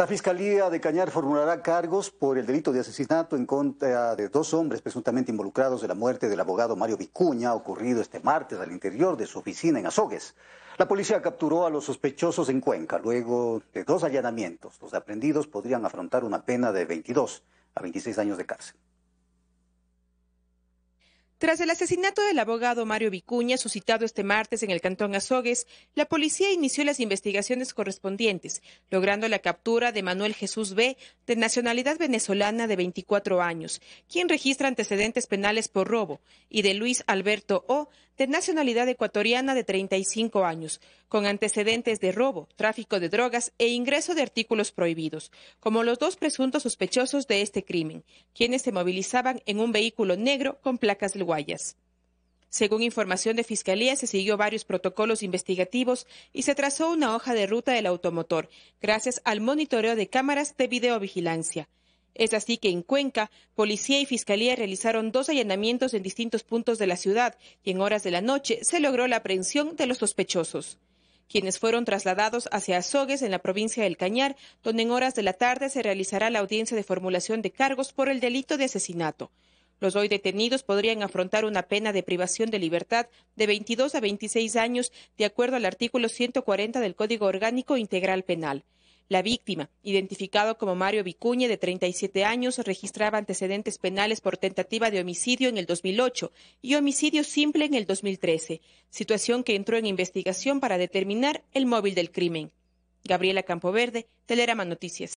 La Fiscalía de Cañar formulará cargos por el delito de asesinato en contra de dos hombres presuntamente involucrados en la muerte del abogado Mario Vicuña, ocurrido este martes al interior de su oficina en Azogues. La policía capturó a los sospechosos en Cuenca luego de dos allanamientos. Los aprendidos podrían afrontar una pena de 22 a 26 años de cárcel. Tras el asesinato del abogado Mario Vicuña, suscitado este martes en el cantón Azogues, la policía inició las investigaciones correspondientes, logrando la captura de Manuel Jesús B., de nacionalidad venezolana, de 24 años, quien registra antecedentes penales por robo, y de Luis Alberto O., de nacionalidad ecuatoriana, de 35 años, con antecedentes de robo, tráfico de drogas e ingreso de artículos prohibidos, como los dos presuntos sospechosos de este crimen, quienes se movilizaban en un vehículo negro con placas del Guayas. Según información de Fiscalía, se siguió varios protocolos investigativos y se trazó una hoja de ruta del automotor, gracias al monitoreo de cámaras de videovigilancia. Es así que en Cuenca, policía y fiscalía realizaron dos allanamientos en distintos puntos de la ciudad y en horas de la noche se logró la aprehensión de los sospechosos, quienes fueron trasladados hacia Azogues, en la provincia del Cañar, donde en horas de la tarde se realizará la audiencia de formulación de cargos por el delito de asesinato. Los hoy detenidos podrían afrontar una pena de privación de libertad de 22 a 26 años, de acuerdo al artículo 140 del Código Orgánico Integral Penal. La víctima, identificado como Mario Vicuña, de 37 años, registraba antecedentes penales por tentativa de homicidio en el 2008 y homicidio simple en el 2013, situación que entró en investigación para determinar el móvil del crimen. Gabriela Campoverde, Telerama Noticias.